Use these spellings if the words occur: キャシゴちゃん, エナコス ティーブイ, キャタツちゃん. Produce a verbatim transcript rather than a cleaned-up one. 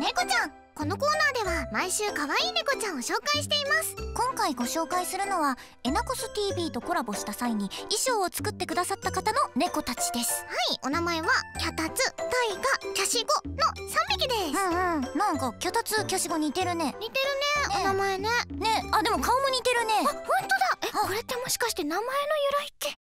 猫ちゃん。このコーナーでは毎週可愛い猫ちゃんを紹介しています。今回ご紹介するのはエナコス ティーブイ とコラボした際に衣装を作ってくださった方の猫たちです。はい、お名前はキャタツ、タイガ、キャシゴのさんびきです。うんうん、なんかキャタツ、キャシゴ似てるね。似てるね、お名前ね。ね、あ、でも顔も似てるね。あ、ほんとだ。え、これってもしかして名前の由来って